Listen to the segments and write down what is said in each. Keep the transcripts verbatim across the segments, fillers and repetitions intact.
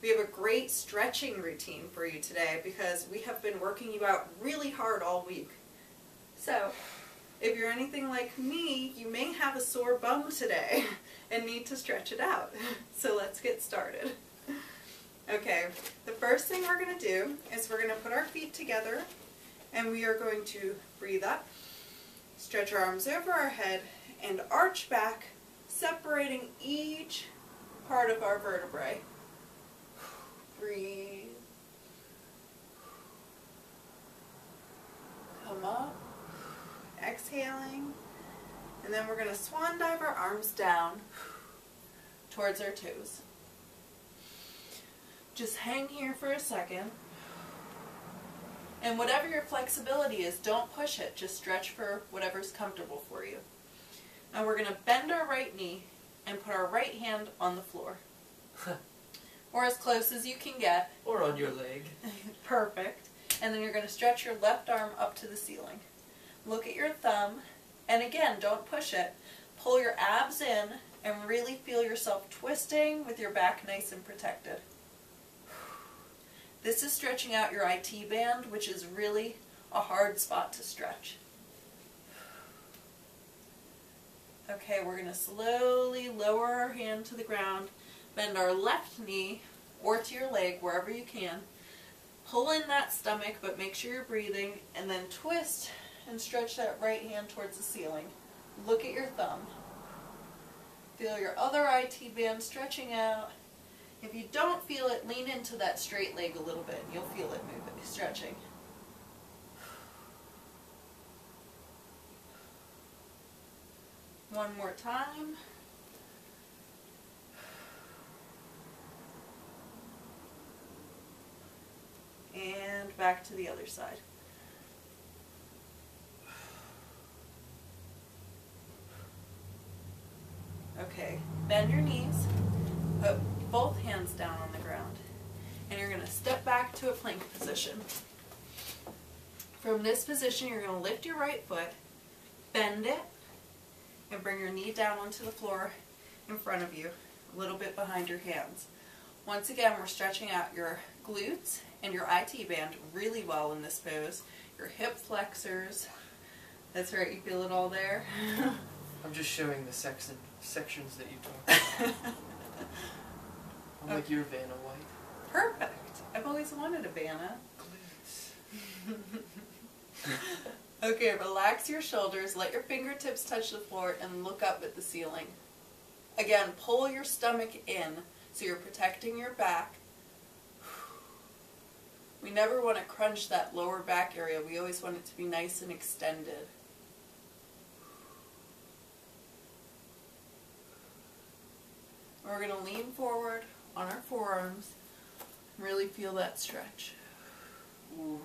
We have a great stretching routine for you today because we have been working you out really hard all week. So, if you're anything like me, you may have a sore bum today and need to stretch it out. So let's get started. Okay, the first thing we're going to do is we're going to put our feet together and we are going to breathe up, stretch our arms over our head, and arch back, separating each part of our vertebrae. Breathe. Come up. Exhaling. And then we're going to swan dive our arms down towards our toes. Just hang here for a second. And whatever your flexibility is, don't push it. Just stretch for whatever's comfortable for you. Now we're going to bend our right knee and put our right hand on the floor. Or as close as you can get. Or on your leg. Perfect. And then you're going to stretch your left arm up to the ceiling. Look at your thumb, and again, don't push it. Pull your abs in and really feel yourself twisting with your back nice and protected. This is stretching out your I T band, which is really a hard spot to stretch. Okay, we're going to slowly lower our hand to the ground. Bend our left knee or to your leg, wherever you can. Pull in that stomach, but make sure you're breathing, and then twist and stretch that right hand towards the ceiling. Look at your thumb. Feel your other I T band stretching out. If you don't feel it, lean into that straight leg a little bit, and you'll feel it moving, stretching. One more time. And back to the other side. Okay, bend your knees, put both hands down on the ground, and you're going to step back to a plank position. From this position, you're going to lift your right foot, bend it, and bring your knee down onto the floor in front of you, a little bit behind your hands. Once again, we're stretching out your glutes and your I T band really well in this pose. Your hip flexors. That's right, you feel it all there. I'm just showing the section, sections that you talked about. I'm okay. Like your Vanna White. Perfect. I've always wanted a Vanna. Glutes. Okay, relax your shoulders, let your fingertips touch the floor, and look up at the ceiling. Again, pull your stomach in so you're protecting your back. We never want to crunch that lower back area. We always want it to be nice and extended. We're going to lean forward on our forearms and really feel that stretch. Ooh.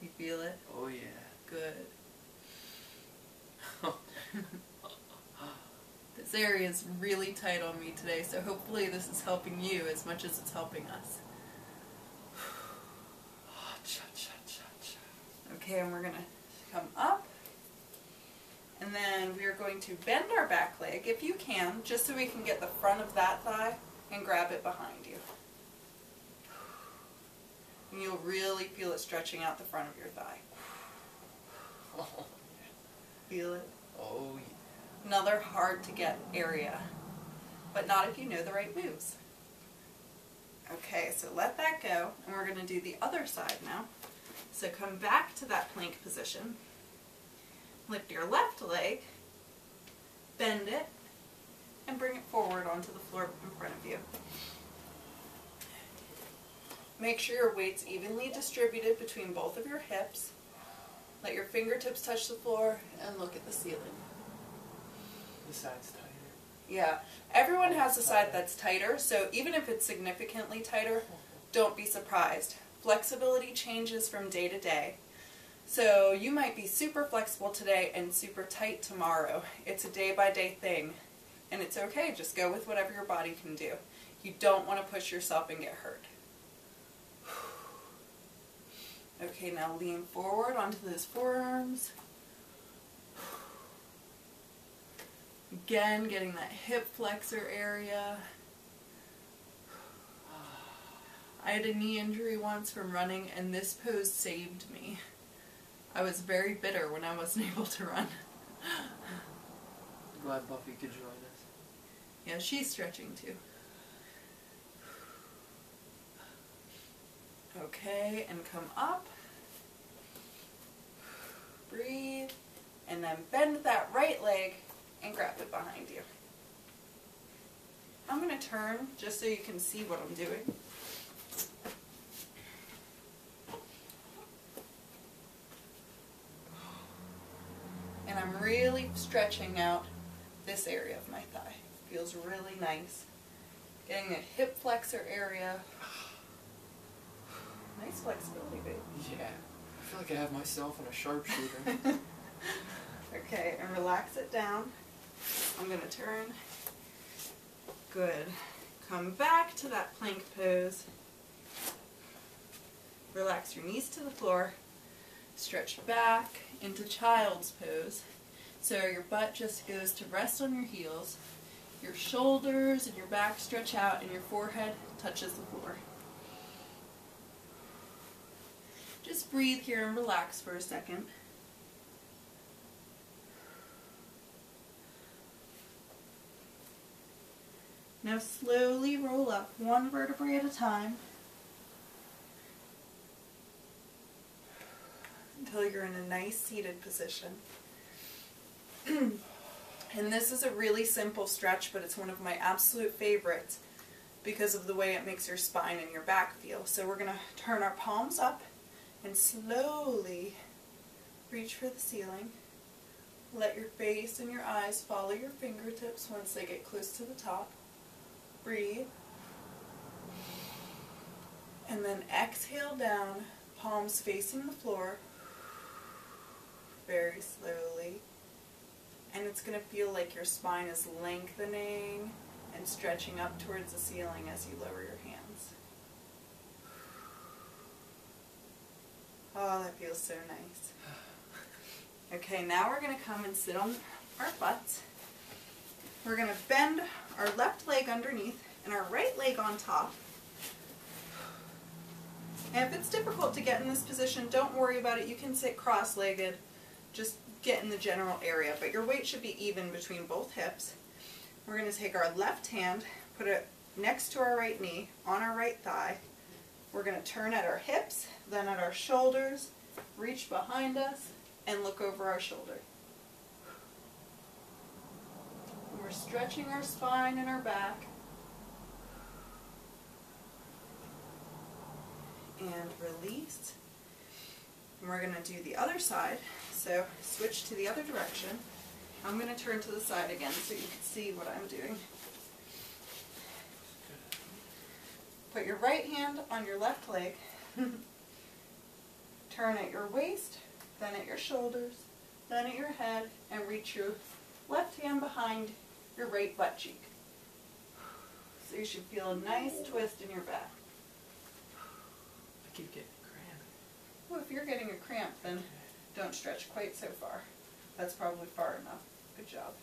You feel it? Oh yeah. Good. This area is really tight on me today, so hopefully this is helping you as much as it's helping us. Okay, and we're going to come up, and then we are going to bend our back leg, if you can, just so we can get the front of that thigh and grab it behind you. And you'll really feel it stretching out the front of your thigh. Oh, yeah. Feel it? Oh, yeah. Another hard to get area, but not if you know the right moves. Okay, so let that go, and we're going to do the other side now. So come back to that plank position, lift your left leg, bend it, and bring it forward onto the floor in front of you. Make sure your weight's evenly distributed between both of your hips. Let your fingertips touch the floor and look at the ceiling. The side's tighter. Yeah, everyone has a side that's tighter, so even if it's significantly tighter, don't be surprised. Flexibility changes from day to day. So you might be super flexible today and super tight tomorrow. It's a day-by-day thing. And it's okay, just go with whatever your body can do. You don't want to push yourself and get hurt. Okay, now lean forward onto those forearms. Again, getting that hip flexor area. I had a knee injury once from running, and this pose saved me. I was very bitter when I wasn't able to run. I'm glad Buffy could join us. Yeah, she's stretching too. Okay, and come up. Breathe. And then bend that right leg and grab it behind you. I'm going to turn just so you can see what I'm doing. And I'm really stretching out this area of my thigh. Feels really nice. Getting that hip flexor area. Nice flexibility, babe. Yeah. I feel like I have myself in a sharpshooter. Okay, and relax it down. I'm going to turn. Good. Come back to that plank pose. Relax your knees to the floor. Stretch back into child's pose. So your butt just goes to rest on your heels. Your shoulders and your back stretch out and your forehead touches the floor. Just breathe here and relax for a second. Now slowly roll up one vertebrae at a time until you're in a nice seated position. And this is a really simple stretch, but it's one of my absolute favorites because of the way it makes your spine and your back feel. So we're going to turn our palms up and slowly reach for the ceiling. Let your face and your eyes follow your fingertips once they get close to the top. Breathe, and then exhale down, palms facing the floor, very slowly, and it's going to feel like your spine is lengthening and stretching up towards the ceiling as you lower your hands. Oh, that feels so nice. Okay, now we're going to come and sit on our butts. We're going to bend our left leg underneath and our right leg on top. And if it's difficult to get in this position, don't worry about it. You can sit cross-legged. Just get in the general area. But your weight should be even between both hips. We're going to take our left hand, put it next to our right knee, on our right thigh. We're going to turn at our hips, then at our shoulders, reach behind us, and look over our shoulder. We're stretching our spine and our back. And release. And we're going to do the other side. So switch to the other direction. I'm going to turn to the side again so you can see what I'm doing. Put your right hand on your left leg. Turn at your waist, then at your shoulders, then at your head, and reach your left hand behind your right butt cheek. So you should feel a nice twist in your back. I keep getting a cramp. Well, if you're getting a cramp, then don't stretch quite so far. That's probably far enough. Good job.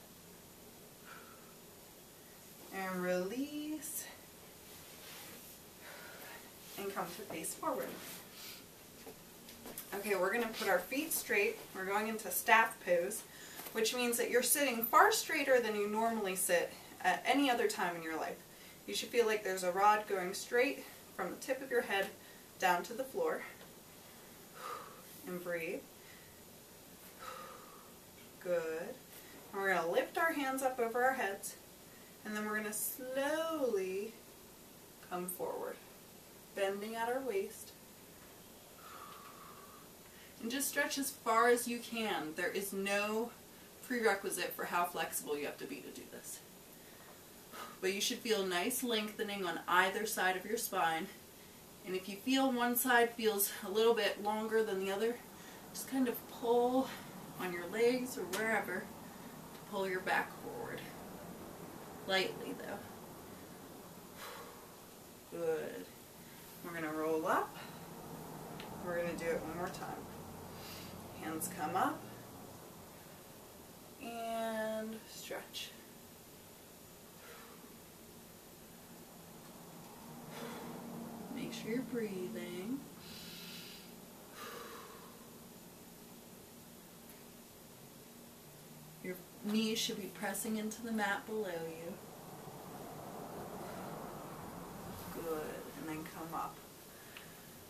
And release. And come to face forward. Okay, we're going to put our feet straight. We're going into staff pose, which means that you're sitting far straighter than you normally sit at any other time in your life. You should feel like there's a rod going straight from the tip of your head down to the floor. And breathe. Good. And we're going to lift our hands up over our heads, and then we're going to slowly come forward, bending at our waist. And just stretch as far as you can. There is no prerequisite for how flexible you have to be to do this. But you should feel nice lengthening on either side of your spine. And if you feel one side feels a little bit longer than the other, just kind of pull on your legs or wherever to pull your back forward. Lightly though. Good. We're going to roll up. We're going to do it one more time. Hands come up. And stretch. Make sure into your breathing. Your knees should be pressing into the mat below you. Good. And then come up.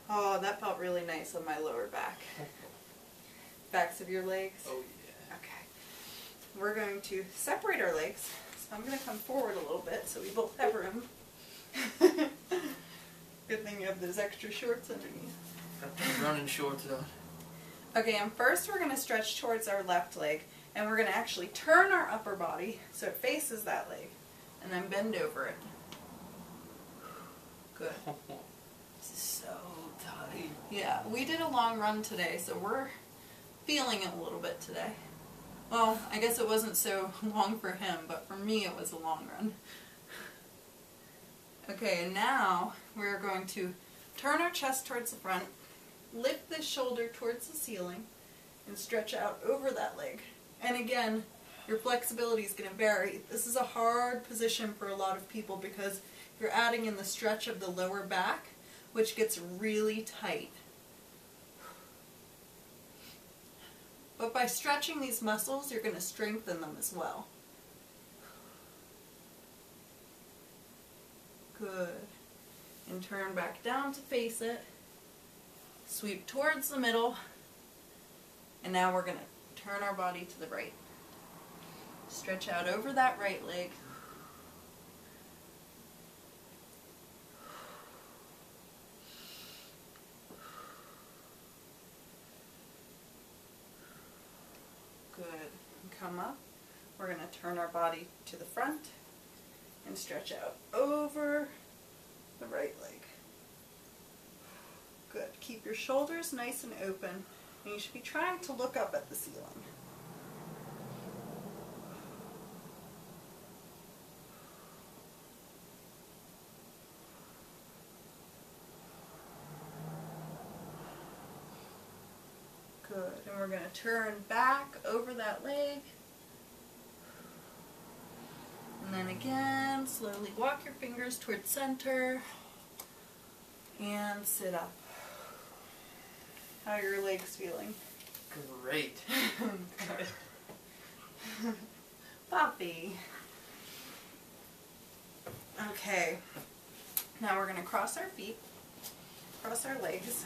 Oh, that felt really nice on my lower back. Backs of your legs? Oh, yeah. Okay. We're going to separate our legs. So I'm going to come forward a little bit so we both have room. Good thing you have those extra shorts underneath. Got those running shorts on. Okay, and first we're going to stretch towards our left leg. And we're going to actually turn our upper body so it faces that leg. And then bend over it. Good. This is so tight. Yeah, we did a long run today, so we're feeling it a little bit today. Well, I guess it wasn't so long for him, but for me it was a long run. Okay, and now we're going to turn our chest towards the front, lift the shoulder towards the ceiling, and stretch out over that leg. And again, your flexibility is going to vary. This is a hard position for a lot of people because you're adding in the stretch of the lower back, which gets really tight. But by stretching these muscles, you're going to strengthen them as well. Good. And turn back down to face it. Sweep towards the middle. And now we're going to turn our body to the right. Stretch out over that right leg. Good. And come up. We're going to turn our body to the front and stretch out over the right leg. Good. Keep your shoulders nice and open. And you should be trying to look up at the ceiling. Good. And we're going to turn back over that leg. And then again, slowly walk your fingers towards center. And sit up. How are your legs feeling? Great. Poppy. Okay. Now we're going to cross our feet, cross our legs,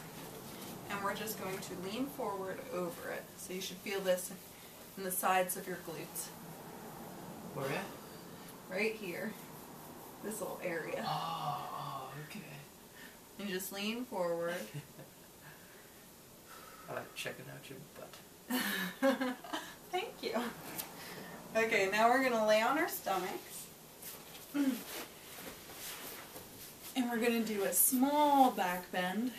and we're just going to lean forward over it. So you should feel this in the sides of your glutes. Where at? Right here. This little area. Oh, okay. And just lean forward. I like checking out your butt. Thank you. Okay, now we're going to lay on our stomachs. And we're going to do a small back bend.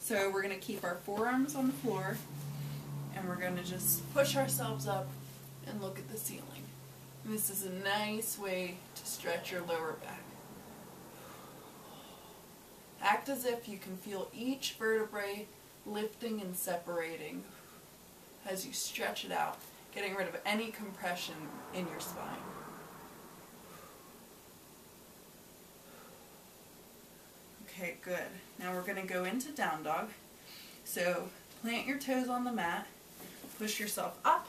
So we're going to keep our forearms on the floor. And we're going to just push ourselves up and look at the ceiling. And this is a nice way to stretch your lower back. Act as if you can feel each vertebrae lifting and separating as you stretch it out, getting rid of any compression in your spine. Okay, good. Now we're going to go into down dog. So plant your toes on the mat, push yourself up,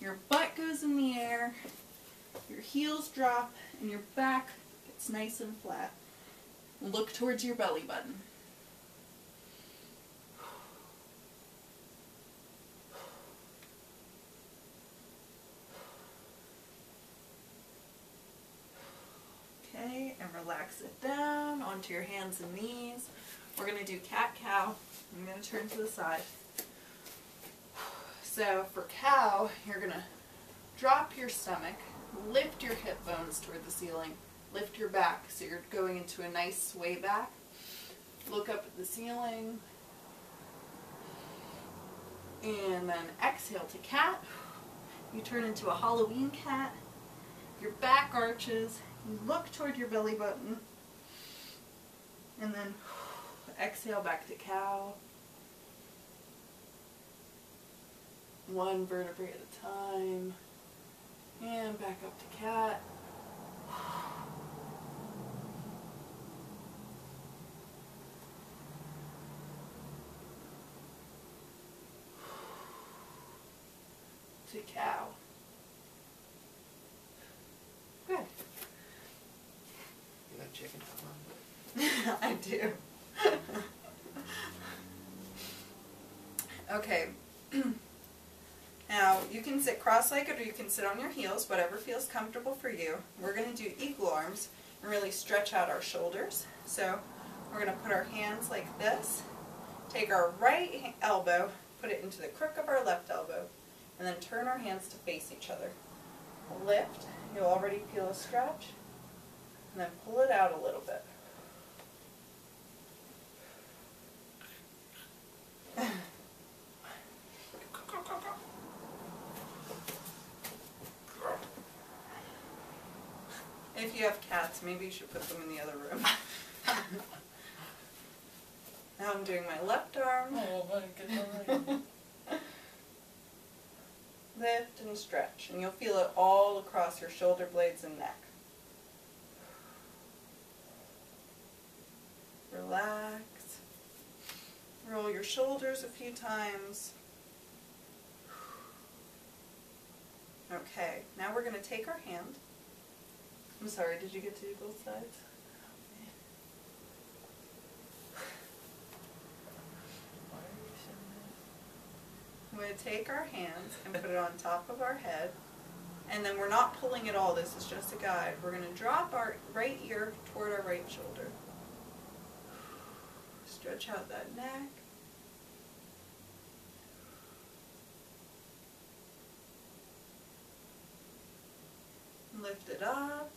your butt goes in the air, your heels drop, and your back gets nice and flat. Look towards your belly button. And relax it down onto your hands and knees. We're going to do cat-cow. I'm going to turn to the side. So for cow, you're going to drop your stomach, lift your hip bones toward the ceiling, lift your back so you're going into a nice sway back. Look up at the ceiling. And then exhale to cat. You turn into a Halloween cat. Your back arches. You look toward your belly button, and then exhale back to cow, one vertebrae at a time, and back up to cat. to cow. Good. You like chicken, huh? I do. Okay. Now, you can sit cross-legged or you can sit on your heels, whatever feels comfortable for you. We're going to do eagle arms and really stretch out our shoulders. So, we're going to put our hands like this, take our right elbow, put it into the crook of our left elbow, and then turn our hands to face each other. Lift, you'll already feel a stretch, and then pull it out a little bit. If you have cats, maybe you should put them in the other room. Now I'm doing my left arm. Oh, my goodness. Lift and stretch, and you'll feel it all across your shoulder blades and neck. Relax. Roll your shoulders a few times. Okay, now we're going to take our hand. I'm sorry, did you get to do both sides? I'm going to take our hands and put it on top of our head, and then we're not pulling at all, this is just a guide. We're going to drop our right ear toward our right shoulder. Stretch out that neck. Lift it up.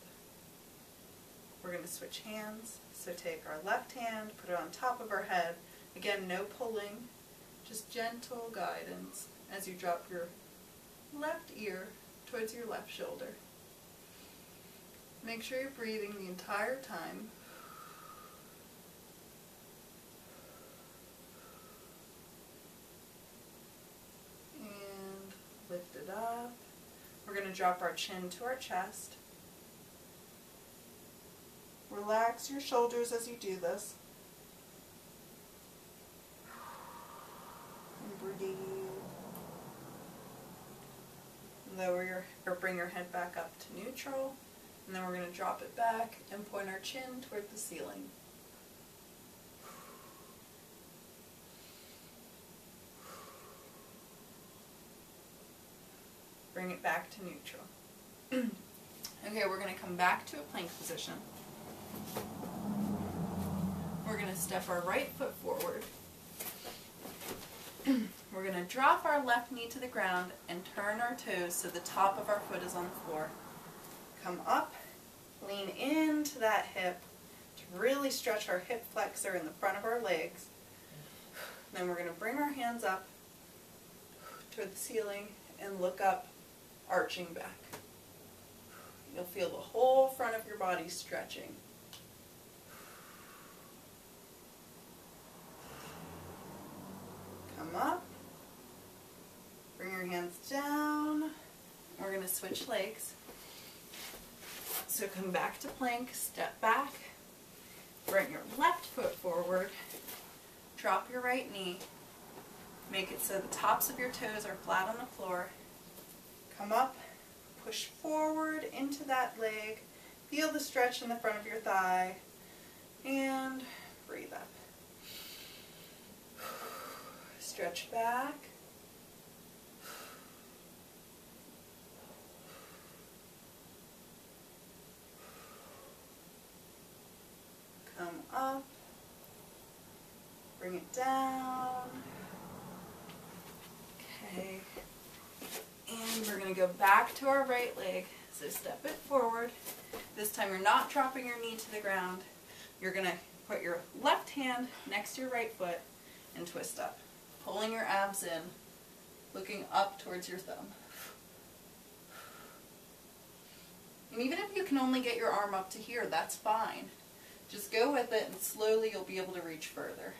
We're going to switch hands, so take our left hand, put it on top of our head. Again, no pulling. Just gentle guidance as you drop your left ear towards your left shoulder. Make sure you're breathing the entire time. And lift it up. We're going to drop our chin to our chest. Relax your shoulders as you do this. Breathe. Lower your, or bring your head back up to neutral, and then we're going to drop it back and point our chin toward the ceiling. Bring it back to neutral. Okay, we're going to come back to a plank position. We're going to step our right foot forward. We're going to drop our left knee to the ground and turn our toes so the top of our foot is on the floor. Come up, lean into that hip to really stretch our hip flexor in the front of our legs. Then we're going to bring our hands up toward the ceiling and look up, arching back. You'll feel the whole front of your body stretching. Come up, bring your hands down, we're going to switch legs. So come back to plank, step back, bring your left foot forward, drop your right knee, make it so the tops of your toes are flat on the floor. Come up, push forward into that leg, feel the stretch in the front of your thigh, and breathe up. Stretch back. Come up. Bring it down. Okay. And we're going to go back to our right leg. So step it forward. This time you're not dropping your knee to the ground. You're going to put your left hand next to your right foot and twist up. Pulling your abs in, looking up towards your thumb. And even if you can only get your arm up to here, that's fine. Just go with it, and slowly you'll be able to reach further.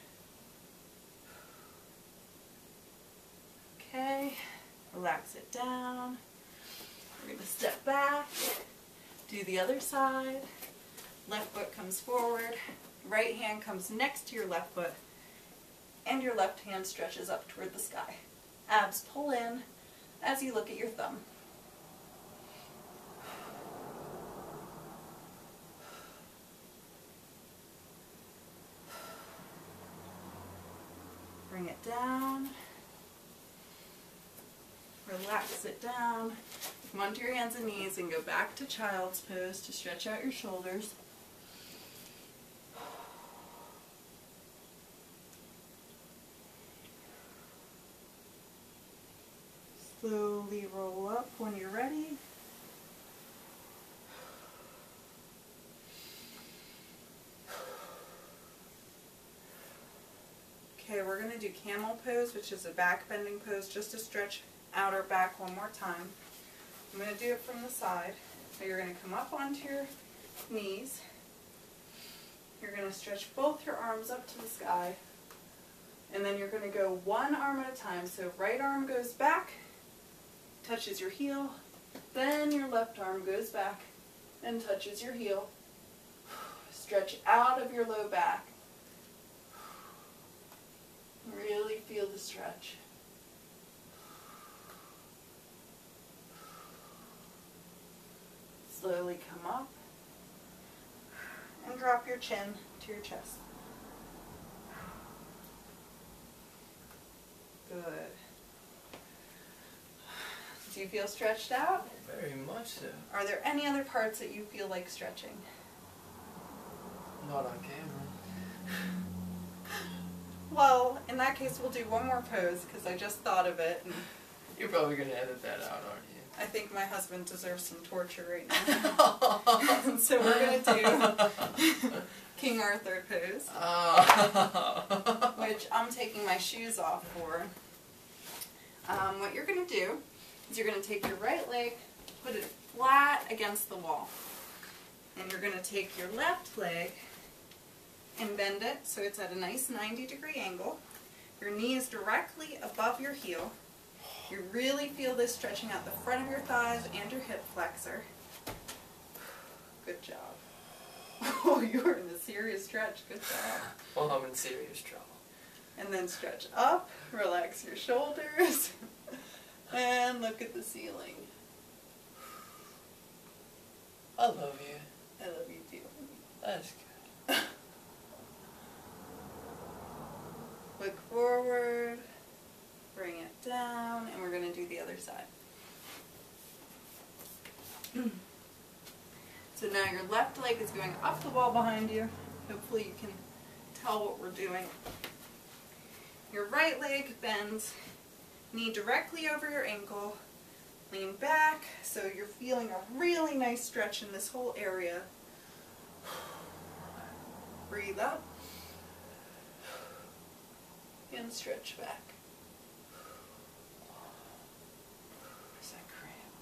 Okay, relax it down. We're going to step back, do the other side. Left foot comes forward, right hand comes next to your left foot, and your left hand stretches up toward the sky. Abs pull in, as you look at your thumb. Bring it down. Relax it down. Come onto your hands and knees and go back to child's pose to stretch out your shoulders. Slowly roll up when you're ready. Okay, we're going to do camel pose, which is a back bending pose, just to stretch out our back one more time. I'm going to do it from the side. So you're going to come up onto your knees. You're going to stretch both your arms up to the sky. And then you're going to go one arm at a time. So right arm goes back, touches your heel. Then your left arm goes back and touches your heel. Stretch out of your low back. Really feel the stretch. Slowly come up and drop your chin to your chest. Good. Do you feel stretched out? Very much so. Are there any other parts that you feel like stretching? Not on camera. Well, in that case, we'll do one more pose, because I just thought of it. And you're probably going to edit that out, aren't you? I think my husband deserves some torture right now. So we're going to do King Arthur pose, oh. Which I'm taking my shoes off for. Um, what you're going to do is you're going to take your right leg, put it flat against the wall. And you're going to take your left leg and bend it so it's at a nice ninety degree angle. Your knee is directly above your heel. You really feel this stretching out the front of your thighs and your hip flexor. Good job. Oh, you're in a serious stretch. Good job. Well, I'm in serious trouble. And then stretch up, relax your shoulders, and look at the ceiling. I love you. I love you too. That's good. Look forward, bring it down, and we're going to do the other side. So now your left leg is going up the wall behind you. Hopefully you can tell what we're doing. Your right leg bends, knee directly over your ankle, lean back so you're feeling a really nice stretch in this whole area. Breathe up. And stretch back. Is that cramp?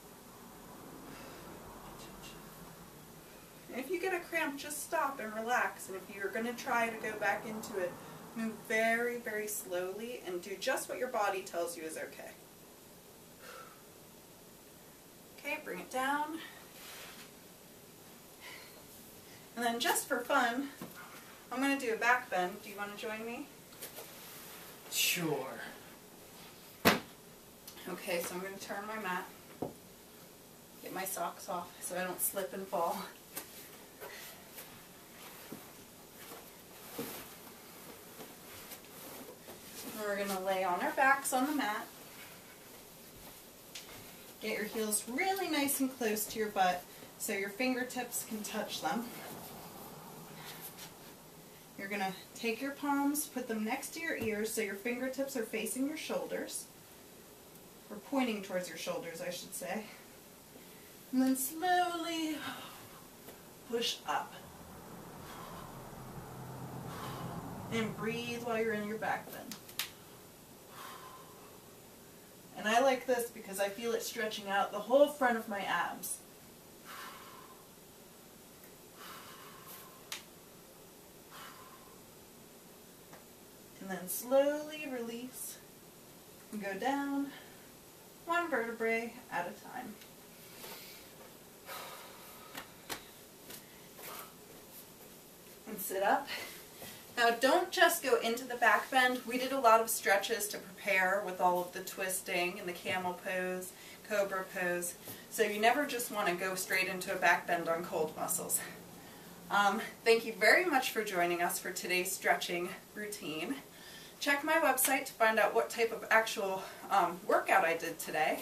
If you get a cramp, just stop and relax. And if you're going to try to go back into it, move very, very slowly and do just what your body tells you is okay. Okay, bring it down. And then just for fun, I'm going to do a back bend. Do you want to join me? Sure. Okay, so I'm going to turn my mat, get my socks off so I don't slip and fall. And we're going to lay on our backs on the mat. Get your heels really nice and close to your butt so your fingertips can touch them. You're going to take your palms, put them next to your ears so your fingertips are facing your shoulders, or pointing towards your shoulders, I should say. And then slowly push up. And breathe while you're in your back bend. And I like this because I feel it stretching out the whole front of my abs. And then slowly release and go down one vertebrae at a time. And sit up. Now Now don't just go into the back bend. We did a lot of stretches to prepare with all of the twisting and the camel pose, cobra pose. So you never just want to go straight into a back bend on cold muscles. Um, thank you very much for joining us for today's stretching routine. Check my website to find out what type of actual um, workout I did today,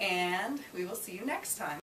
and we will see you next time.